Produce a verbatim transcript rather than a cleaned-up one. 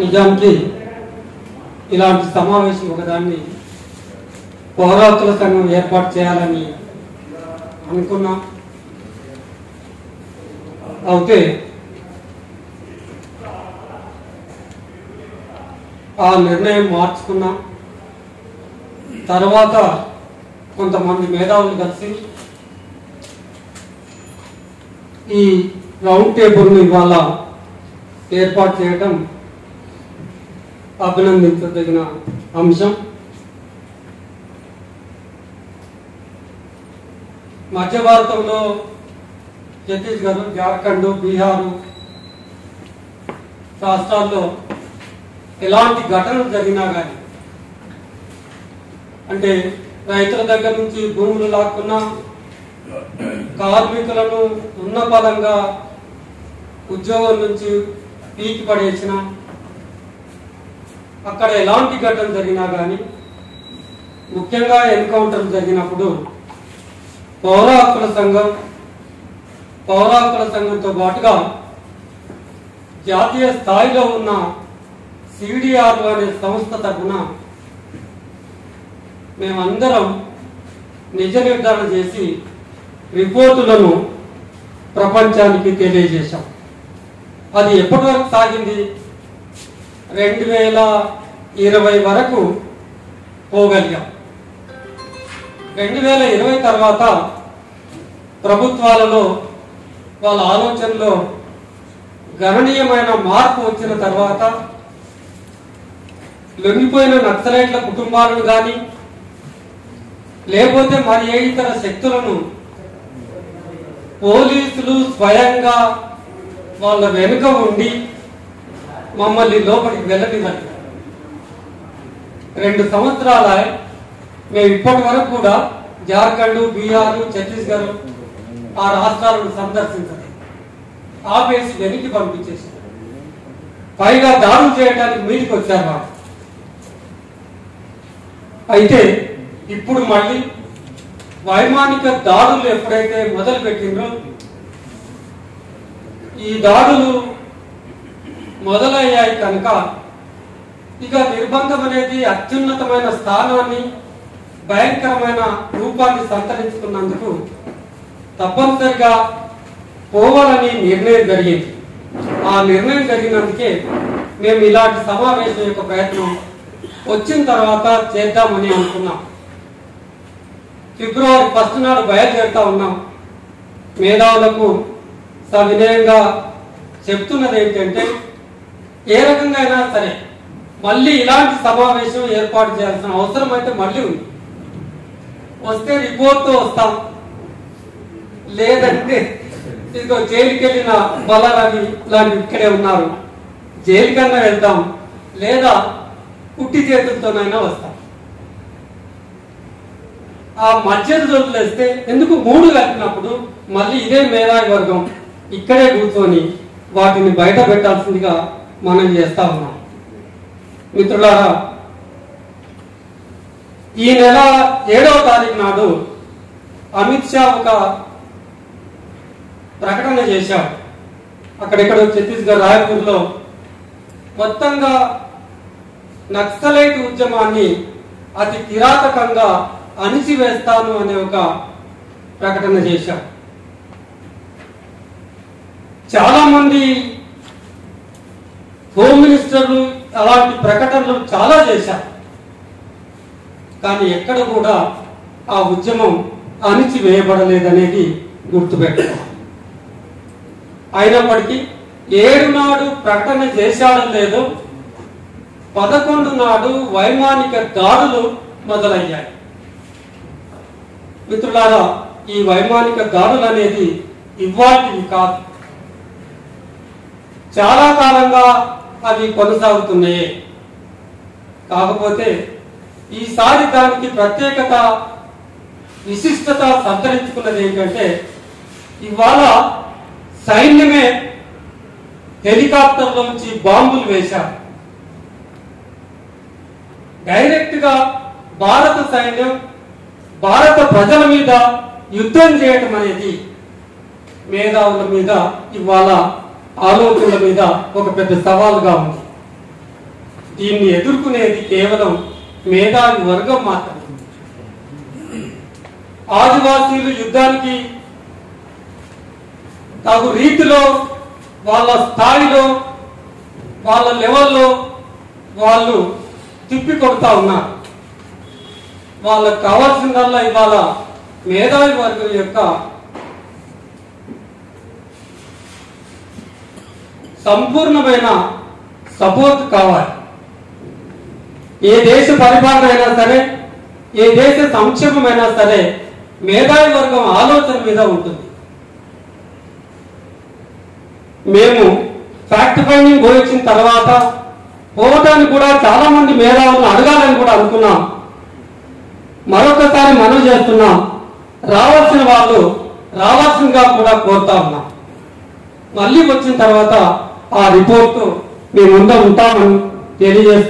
నిజానికి ఇలాంటి సమావేశం ఒకదాన్ని పౌరాతుల సంఘం ఏర్పాటు చేయాలని అనుకున్నాం. అయితే ఆ నిర్ణయం మార్చుకున్నాం. తర్వాత కొంతమంది మేధావులు కలిసి ఈ రౌండ్ టేబుల్ని ఇవాళ ఏర్పాటు చేయడం అభినందించదగిన అంశం. మధ్య భారతంలో ఛత్తీస్గఢ్, జార్ఖండ్, బీహారు రాష్ట్రాల్లో ఎలాంటి ఘటనలు జరిగినా కానీ, అంటే రైతుల దగ్గర నుంచి భూములు లాక్కున్నా, కార్మికులను ఉన్న పదంగా ఉద్యోగం నుంచి పీకి పడేసిన, అక్కడ ఎలాంటి ఘటన జరిగినా కానీ, ముఖ్యంగా ఎన్కౌంటర్ జరిగినప్పుడు పౌర హక్కుల సంఘం పౌర హక్కుల సంఘంతో పాటుగా జాతీయ స్థాయిలో ఉన్న సిడిఆర్ అనే సంస్థ తరఫున మేమందరం నిజ నిర్ధారణ చేసి రిపోర్టులను ప్రపంచానికి తెలియజేశాం. అది ఎప్పటి వరకు సాగింది? రెండు వేల ఇరవై వరకు పోగలిగాం. రెండు వేల ఇరవై తర్వాత ప్రభుత్వాలలో వాళ్ళ ఆలోచనలో గణనీయమైన మార్పు వచ్చిన తర్వాత లొంగిపోయిన నక్సలైట్ల కుటుంబాలను కానీ, లేకపోతే మరి ఏ ఇతర శక్తులను పోలీసులు స్వయంగా వాళ్ళ వెనుక ఉండి మమ్మల్ని లోపలికి వెళ్ళనివ్వండి. రెండు సంవత్సరాల మేము ఇప్పటి వరకు కూడా జార్ఖండ్, బీహారు, ఛత్తీస్గఢ్ ఆ రాష్ట్రాలను సందర్శించలేదు. ఆపేసి వెనక్కి పంపించేసి పైగా దాడులు చేయడానికి మీదికి వచ్చారు వాళ్ళు. అయితే ఇప్పుడు మళ్ళీ వైమానిక దాడులు ఎప్పుడైతే మొదలు పెట్టిందో, ఈ దాడులు మొదలయ్యాయి కనుక ఇక నిర్బంధం అనేది అత్యున్నతమైన స్థానాన్ని, భయంకరమైన రూపాన్ని సంతరించుకున్నందుకు తప్పనిసరిగా పోవాలని నిర్ణయం జరిగింది. ఆ నిర్ణయం జరిగినందుకే మేము ఇలాంటి సమావేశం యొక్క ప్రయత్నం వచ్చిన తర్వాత చేద్దామని అనుకున్నాం. ఫిబ్రవరి ఫస్ట్ నాడు బయలుదేరుతా ఉన్నాం. మేధావులకు సవినయంగా చెప్తున్నది ఏంటంటే, ఏ రకంగా అయినా సరే మళ్ళీ ఇలాంటి సమావేశం ఏర్పాటు చేయాల్సిన అవసరం అయితే మళ్ళీ ఉంది. వస్తే రిపోర్ట్తో వస్తాం, లేదంటే ఇదిగో జైలుకి వెళ్ళిన బలాలని ఇలాంటి ఇక్కడే ఉన్నారు, జైలుకన్నా వెళ్తాం, లేదా పుట్టి చేతులతోనైనా వస్తాం. ఆ మధ్యలో వదిలేస్తే ఎందుకు మూడు కలిపినప్పుడు మళ్ళీ ఇదే మేధావి వర్గం ఇక్కడే కూర్చొని వాటిని బయట పెట్టాల్సిందిగా మనం చేస్తా ఉన్నాం. మిత్రులారా, ఈ నెల ఏడవ తారీఖు నాడు అమిత్ షా ఒక ప్రకటన చేశారు. అక్కడెక్కడ ఛత్తీస్గఢ్ రాయపూర్లో మొత్తంగా నక్సలైట్ ఉద్యమాన్ని అతి కిరాతకంగా అణిచివేస్తాను అనే ఒక ప్రకటన చేశారు. చాలా మంది హోమ్ మినిస్టర్లు అలాంటి ప్రకటనలు చాలా చేశారు, కానీ ఎక్కడ కూడా ఆ ఉద్యమం అణిచివేయబడలేదనేది గుర్తుపెట్టుకోవాలి. అయినప్పటికీ ఏడు నాడు ప్రకటన చేశాడో లేదో, పదకొండు నాడు వైమానిక దాడులు మొదలయ్యాయి. మిత్రులారా, ఈ వైమానిక దాడులు అనేది ఇవాల్టివి కాదు, చాలా కాలంగా అవి కొనసాగుతున్నాయి. కాకపోతే ఈసారి దానికి ప్రత్యేకత, విశిష్టత సంతరించుకున్నది ఏంటంటే, ఇవాళ సైన్యమే హెలికాప్టర్ల నుంచి బాంబులు వేశారు. డైరెక్ట్ గా భారత సైన్యం భారత ప్రజల మీద యుద్ధం చేయటం అనేది మేధావుల మీద, ఇవాళ ఆలోచనల మీద ఒక పెద్ద సవాలుగా ఉంది. దీన్ని ఎదుర్కొనేది కేవలం మేధావి వర్గం మాత్రమే. ఆదివాసీలు యుద్ధానికి తగు రీతిలో వాళ్ళ స్థాయిలో వాళ్ళ లెవెల్లో వాళ్ళు తిప్పి కొడతా ఉన్నారు. వాళ్ళకు కావాల్సిందల్లా ఇవాళ మేధావి వర్గం యొక్క సంపూర్ణమైన సపోర్ట్ కావాలి. ఏ దేశ పరిపాలన అయినా సరే, ఏ దేశ సంక్షేమమైనా సరే మేధావి వర్గం ఆలోచన మీద ఉంటుంది. మేము ఫ్యాక్ట్ ఫైండింగ్ పోయించిన తర్వాత పోవటానికి కూడా చాలా మంది మేధావులను అడగాలని కూడా అనుకున్నాం. మరొకసారి మనం చేస్తున్నాం, రావాల్సిన వాళ్ళు రావాల్సిందిగా కూడా కోరుతా ఉన్నాం. మళ్ళీ వచ్చిన తర్వాత ఆ రిపోర్ట్ మీ ముందు ఉంటామని తెలియజేస్తాం.